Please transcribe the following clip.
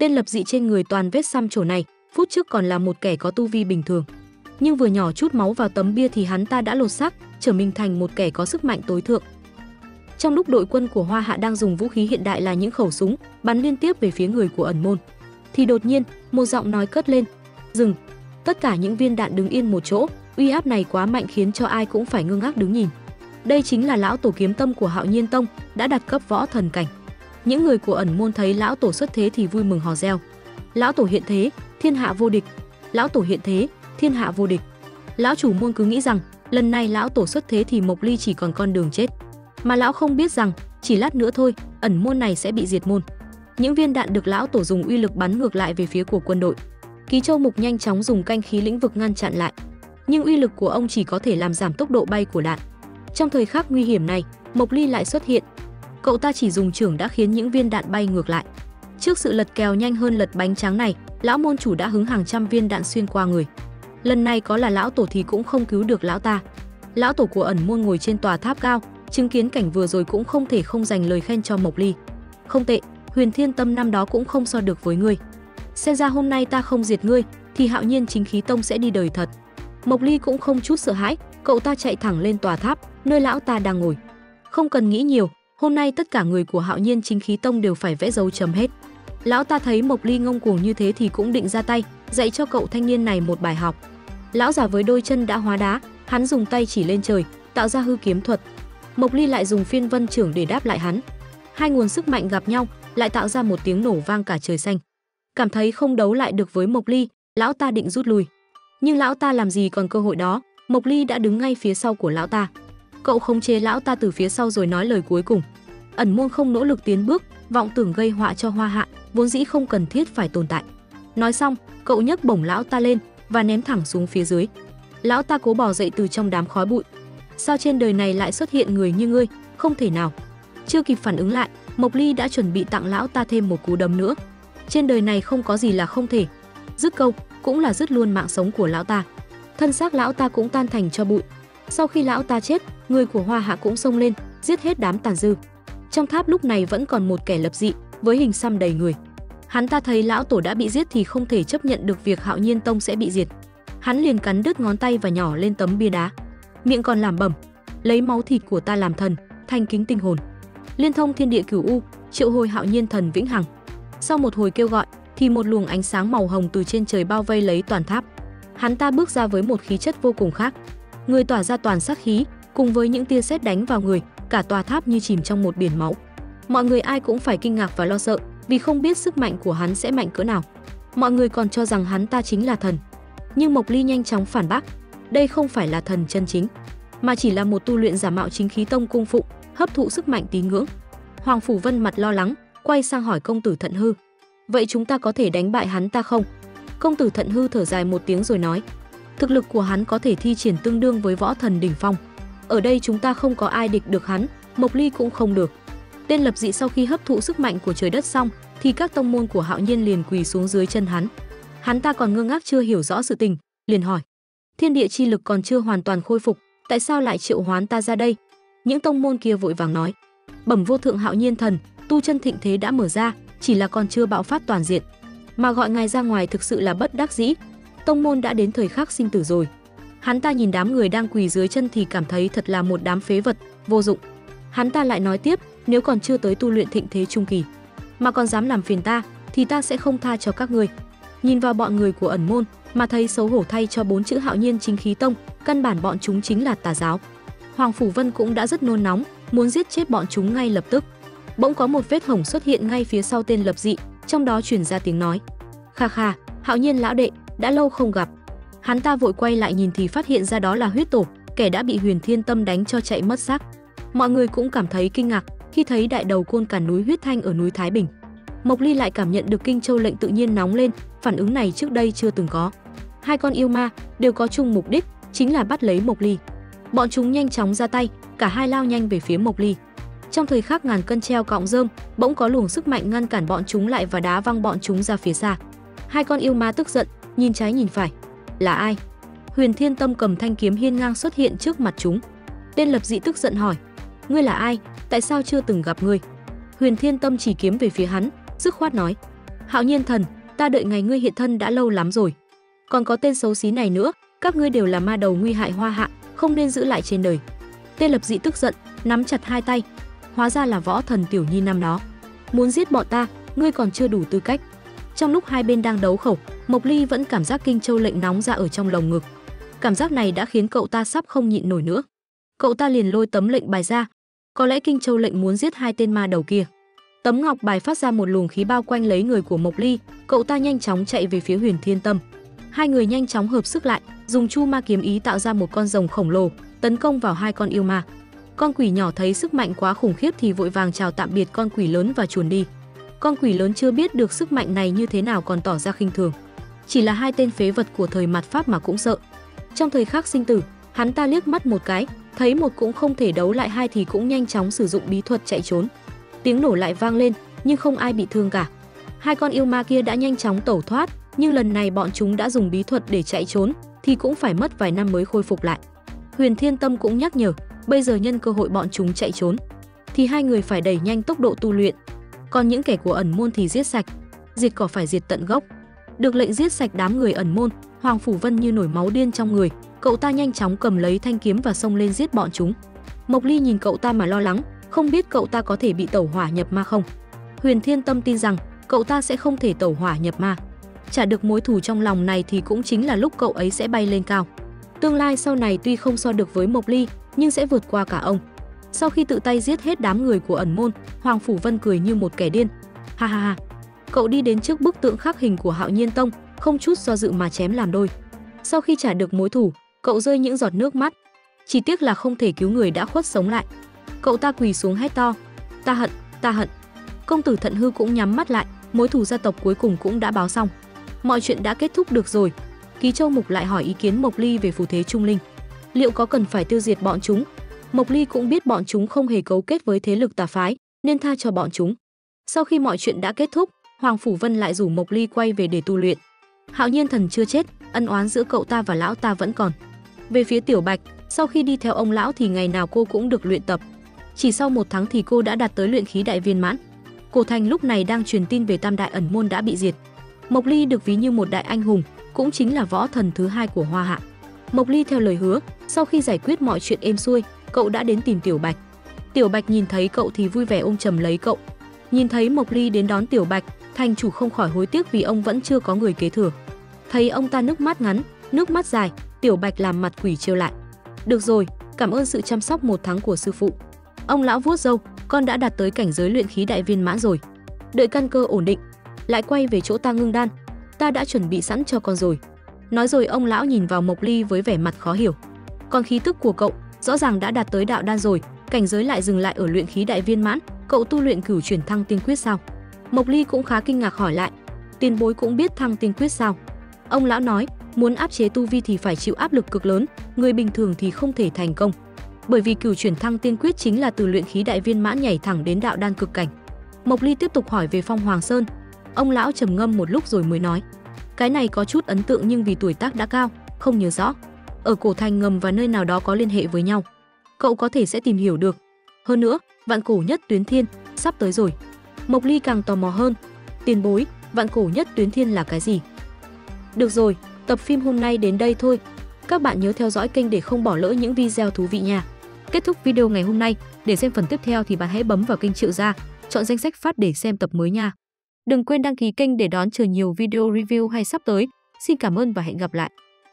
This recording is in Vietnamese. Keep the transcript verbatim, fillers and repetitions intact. Tên Lập Dị trên người toàn vết xăm trổ này, phút trước còn là một kẻ có tu vi bình thường. Nhưng vừa nhỏ chút máu vào tấm bia thì hắn ta đã lột xác, trở mình thành một kẻ có sức mạnh tối thượng. Trong lúc đội quân của Hoa Hạ đang dùng vũ khí hiện đại là những khẩu súng bắn liên tiếp về phía người của ẩn môn, thì đột nhiên một giọng nói cất lên: "Dừng!" Tất cả những viên đạn đứng yên một chỗ, uy áp này quá mạnh khiến cho ai cũng phải ngơ ngác đứng nhìn. Đây chính là lão tổ kiếm tâm của Hạo Nhiên Tông, đã đạt cấp võ thần cảnh. Những người của ẩn môn thấy lão tổ xuất thế thì vui mừng hò reo: "Lão tổ hiện thế, thiên hạ vô địch! Lão tổ hiện thế, thiên hạ vô địch!" Lão chủ môn cứ nghĩ rằng lần này lão tổ xuất thế thì Mộc Ly chỉ còn con đường chết, mà lão không biết rằng chỉ lát nữa thôi, ẩn môn này sẽ bị diệt môn. Những viên đạn được lão tổ dùng uy lực bắn ngược lại về phía của quân đội. Ký Châu Mục nhanh chóng dùng canh khí lĩnh vực ngăn chặn lại, nhưng uy lực của ông chỉ có thể làm giảm tốc độ bay của đạn. Trong thời khắc nguy hiểm này, Mộc Ly lại xuất hiện. Cậu ta chỉ dùng chưởng đã khiến những viên đạn bay ngược lại. Trước sự lật kèo nhanh hơn lật bánh tráng này, lão môn chủ đã hứng hàng trăm viên đạn xuyên qua người. Lần này có là lão tổ thì cũng không cứu được lão ta. Lão tổ của ẩn môn ngồi trên tòa tháp cao, chứng kiến cảnh vừa rồi cũng không thể không dành lời khen cho Mộc Ly. "Không tệ, Huyền Thiên Tâm năm đó cũng không so được với ngươi. Xem ra hôm nay ta không diệt ngươi thì Hạo Nhiên Chính Khí Tông sẽ đi đời thật." Mộc Ly cũng không chút sợ hãi, cậu ta chạy thẳng lên tòa tháp nơi lão ta đang ngồi. Không cần nghĩ nhiều, hôm nay tất cả người của Hạo Nhiên Chính Khí Tông đều phải vẽ dấu chấm hết. Lão ta thấy Mộc Ly ngông cuồng như thế thì cũng định ra tay, dạy cho cậu thanh niên này một bài học. Lão già với đôi chân đã hóa đá, hắn dùng tay chỉ lên trời, tạo ra hư kiếm thuật. Mộc Ly lại dùng phiên vân trưởng để đáp lại hắn. Hai nguồn sức mạnh gặp nhau, lại tạo ra một tiếng nổ vang cả trời xanh. Cảm thấy không đấu lại được với Mộc Ly, lão ta định rút lui. Nhưng lão ta làm gì còn cơ hội đó, Mộc Ly đã đứng ngay phía sau của lão ta. Cậu khống chế lão ta từ phía sau rồi nói lời cuối cùng: "Ẩn môn không nỗ lực tiến bước, vọng tưởng gây họa cho Hoa Hạ, vốn dĩ không cần thiết phải tồn tại." Nói xong, cậu nhấc bổng lão ta lên và ném thẳng xuống phía dưới. Lão ta cố bò dậy từ trong đám khói bụi. "Sao trên đời này lại xuất hiện người như ngươi, không thể nào." Chưa kịp phản ứng lại, Mộc Ly đã chuẩn bị tặng lão ta thêm một cú đấm nữa. Trên đời này không có gì là không thể. Dứt câu, cũng là dứt luôn mạng sống của lão ta. Thân xác lão ta cũng tan thành cho bụi. Sau khi lão ta chết, người của Hoa Hạ cũng xông lên, giết hết đám tàn dư. Trong tháp lúc này vẫn còn một kẻ lập dị với hình xăm đầy người. Hắn ta thấy lão tổ đã bị giết thì không thể chấp nhận được việc Hạo Nhiên Tông sẽ bị diệt. Hắn liền cắn đứt ngón tay và nhỏ lên tấm bia đá, miệng còn lẩm bẩm: "Lấy máu thịt của ta làm thần, thành kính tinh hồn, liên thông thiên địa cửu u, triệu hồi Hạo Nhiên thần vĩnh hằng." Sau một hồi kêu gọi thì một luồng ánh sáng màu hồng từ trên trời bao vây lấy toàn tháp. Hắn ta bước ra với một khí chất vô cùng khác, người tỏa ra toàn sát khí, cùng với những tia sét đánh vào người, cả tòa tháp như chìm trong một biển máu. Mọi người ai cũng phải kinh ngạc và lo sợ, vì không biết sức mạnh của hắn sẽ mạnh cỡ nào. Mọi người còn cho rằng hắn ta chính là thần, nhưng Mộc Ly nhanh chóng phản bác: "Đây không phải là thần chân chính, mà chỉ là một tu luyện giả mạo Chính Khí Tông cung phụng, hấp thụ sức mạnh tín ngưỡng." Hoàng Phủ Vân mặt lo lắng, quay sang hỏi công tử Thận Hư: "Vậy chúng ta có thể đánh bại hắn ta không?" Công tử Thận Hư thở dài một tiếng rồi nói: "Thực lực của hắn có thể thi triển tương đương với võ thần đỉnh phong. Ở đây chúng ta không có ai địch được hắn, Mộc Ly cũng không được." Tên lập dị sau khi hấp thụ sức mạnh của trời đất xong thì các tông môn của Hạo Nhiên liền quỳ xuống dưới chân hắn. Hắn ta còn ngơ ngác chưa hiểu rõ sự tình, liền hỏi: "Thiên địa chi lực còn chưa hoàn toàn khôi phục, tại sao lại triệu hoán ta ra đây?" Những tông môn kia vội vàng nói: "Bẩm vô thượng Hạo Nhiên thần, tu chân thịnh thế đã mở ra, chỉ là còn chưa bạo phát toàn diện, mà gọi ngài ra ngoài thực sự là bất đắc dĩ. Tông môn đã đến thời khắc sinh tử rồi." Hắn ta nhìn đám người đang quỳ dưới chân thì cảm thấy thật là một đám phế vật, vô dụng. Hắn ta lại nói tiếp: "Nếu còn chưa tới tu luyện thịnh thế trung kỳ, mà còn dám làm phiền ta, thì ta sẽ không tha cho các ngươi." Nhìn vào bọn người của ẩn môn mà thấy xấu hổ thay cho bốn chữ Hạo Nhiên Chính Khí Tông, căn bản bọn chúng chính là tà giáo. Hoàng Phủ Vân cũng đã rất nôn nóng, muốn giết chết bọn chúng ngay lập tức. Bỗng có một vết hổng xuất hiện ngay phía sau tên lập dị, trong đó truyền ra tiếng nói: "Kha kha, Hạo Nhiên lão đệ, đã lâu không gặp." Hắn ta vội quay lại nhìn thì phát hiện ra đó là huyết tổ, kẻ đã bị Huyền Thiên Tâm đánh cho chạy mất xác. Mọi người cũng cảm thấy kinh ngạc khi thấy đại đầu côn cả núi huyết thanh ở núi Thái Bình. Mộc Ly lại cảm nhận được Kinh Châu Lệnh tự nhiên nóng lên, phản ứng này trước đây chưa từng có. Hai con yêu ma đều có chung mục đích, chính là bắt lấy Mộc Ly. Bọn chúng nhanh chóng ra tay, cả hai lao nhanh về phía Mộc Ly. Trong thời khắc ngàn cân treo cọng rơm, bỗng có luồng sức mạnh ngăn cản bọn chúng lại và đá văng bọn chúng ra phía xa. Hai con yêu ma tức giận, nhìn trái nhìn phải. Là ai? Huyền Thiên Tâm cầm thanh kiếm hiên ngang xuất hiện trước mặt chúng. Tên lập dị tức giận hỏi: "Ngươi là ai? Tại sao chưa từng gặp ngươi?" Huyền Thiên Tâm chỉ kiếm về phía hắn, dứt khoát nói: Hạo Nhiên Thần, ta đợi ngày ngươi hiện thân đã lâu lắm rồi. Còn có tên xấu xí này nữa, các ngươi đều là ma đầu nguy hại Hoa Hạ, không nên giữ lại trên đời. Tên Lập Dị tức giận, nắm chặt hai tay. Hóa ra là Võ Thần Tiểu Nhi năm đó. Muốn giết bọn ta, ngươi còn chưa đủ tư cách. Trong lúc hai bên đang đấu khẩu, Mộc Ly vẫn cảm giác Kinh Châu lệnh nóng ra ở trong lồng ngực. Cảm giác này đã khiến cậu ta sắp không nhịn nổi nữa. Cậu ta liền lôi tấm lệnh bài ra. Có lẽ Kinh Châu lệnh muốn giết hai tên ma đầu kia. Tấm ngọc bài phát ra một luồng khí bao quanh lấy người của Mộc Ly, cậu ta nhanh chóng chạy về phía Huyền Thiên Tâm. Hai người nhanh chóng hợp sức lại, dùng Chu Ma kiếm ý tạo ra một con rồng khổng lồ, tấn công vào hai con yêu ma. Con quỷ nhỏ thấy sức mạnh quá khủng khiếp thì vội vàng chào tạm biệt con quỷ lớn và chuồn đi. Con quỷ lớn chưa biết được sức mạnh này như thế nào còn tỏ ra khinh thường. Chỉ là hai tên phế vật của thời mặt Pháp mà cũng sợ. Trong thời khắc sinh tử, hắn ta liếc mắt một cái, thấy một cũng không thể đấu lại hai thì cũng nhanh chóng sử dụng bí thuật chạy trốn. Tiếng nổ lại vang lên, nhưng không ai bị thương cả. Hai con yêu ma kia đã nhanh chóng tẩu thoát, nhưng lần này bọn chúng đã dùng bí thuật để chạy trốn, thì cũng phải mất vài năm mới khôi phục lại. Huyền Thiên Tâm cũng nhắc nhở, bây giờ nhân cơ hội bọn chúng chạy trốn, thì hai người phải đẩy nhanh tốc độ tu luyện. Còn những kẻ của ẩn môn thì giết sạch, diệt cỏ phải diệt tận gốc. Được lệnh giết sạch đám người ẩn môn, Hoàng Phủ Vân như nổi máu điên trong người, cậu ta nhanh chóng cầm lấy thanh kiếm và xông lên giết bọn chúng. Mộc Ly nhìn cậu ta mà lo lắng, không biết cậu ta có thể bị tẩu hỏa nhập ma không. Huyền Thiên Tâm tin rằng cậu ta sẽ không thể tẩu hỏa nhập ma. Trả được mối thù trong lòng này thì cũng chính là lúc cậu ấy sẽ bay lên cao. Tương lai sau này tuy không so được với Mộc Ly, nhưng sẽ vượt qua cả ông. Sau khi tự tay giết hết đám người của ẩn môn, Hoàng Phủ Vân cười như một kẻ điên. Ha ha ha. Cậu đi đến trước bức tượng khắc hình của Hạo Nhiên Tông, không chút do dự mà chém làm đôi. Sau khi trả được mối thù, cậu rơi những giọt nước mắt. Chỉ tiếc là không thể cứu người đã khuất sống lại. Cậu ta quỳ xuống hét to, ta hận, ta hận. Công tử Thận Hư cũng nhắm mắt lại, mối thù gia tộc cuối cùng cũng đã báo xong. Mọi chuyện đã kết thúc được rồi. Ký Châu Mục lại hỏi ý kiến Mộc Ly về phù thế Trung Linh. Liệu có cần phải tiêu diệt bọn chúng? Mộc Ly cũng biết bọn chúng không hề cấu kết với thế lực tà phái, nên tha cho bọn chúng. Sau khi mọi chuyện đã kết thúc, Hoàng Phủ Vân lại rủ Mộc Ly quay về để tu luyện. Hạo Nhiên Thần chưa chết, ân oán giữa cậu ta và lão ta vẫn còn. Về phía Tiểu Bạch, sau khi đi theo ông lão thì ngày nào cô cũng được luyện tập. Chỉ sau một tháng thì cô đã đạt tới luyện khí đại viên mãn. Cổ Thành lúc này đang truyền tin về tam đại ẩn môn đã bị diệt. Mộc Ly được ví như một đại anh hùng, cũng chính là võ thần thứ hai của Hoa Hạ. Mộc Ly theo lời hứa, sau khi giải quyết mọi chuyện êm xuôi, cậu đã đến tìm Tiểu Bạch. Tiểu Bạch nhìn thấy cậu thì vui vẻ ôm chầm lấy cậu. Nhìn thấy Mộc Ly đến đón Tiểu Bạch, thành chủ không khỏi hối tiếc vì ông vẫn chưa có người kế thừa. Thấy ông ta nước mắt ngắn, nước mắt dài, Tiểu Bạch làm mặt quỷ trêu lại. Được rồi, cảm ơn sự chăm sóc một tháng của sư phụ. Ông lão vuốt râu, con đã đạt tới cảnh giới luyện khí đại viên mãn rồi. Đợi căn cơ ổn định, lại quay về chỗ ta ngưng đan. Ta đã chuẩn bị sẵn cho con rồi. Nói rồi ông lão nhìn vào Mộc Ly với vẻ mặt khó hiểu. Còn khí tức của cậu rõ ràng đã đạt tới đạo đan rồi, cảnh giới lại dừng lại ở luyện khí đại viên mãn, cậu tu luyện cửu chuyển thăng tiên quyết sao? Mộc Ly cũng khá kinh ngạc hỏi lại, tiền bối cũng biết thăng tiên quyết sao? Ông lão nói, muốn áp chế tu vi thì phải chịu áp lực cực lớn, người bình thường thì không thể thành công. Bởi vì cửu chuyển thăng tiên quyết chính là từ luyện khí đại viên mãn nhảy thẳng đến đạo đan cực cảnh. Mộc Ly tiếp tục hỏi về Phong Hoàng Sơn. Ông lão trầm ngâm một lúc rồi mới nói, cái này có chút ấn tượng nhưng vì tuổi tác đã cao, không nhớ rõ. Ở Cổ Thành ngầm và nơi nào đó có liên hệ với nhau. Cậu có thể sẽ tìm hiểu được. Hơn nữa, vạn cổ nhất tuyến thiên sắp tới rồi. Mộc Ly càng tò mò hơn. Tiền bối, vạn cổ nhất tuyến thiên là cái gì? Được rồi, tập phim hôm nay đến đây thôi. Các bạn nhớ theo dõi kênh để không bỏ lỡ những video thú vị nha. Kết thúc video ngày hôm nay, để xem phần tiếp theo thì bạn hãy bấm vào kênh Triệu Gia, chọn danh sách phát để xem tập mới nha. Đừng quên đăng ký kênh để đón chờ nhiều video review hay sắp tới. Xin cảm ơn và hẹn gặp lại.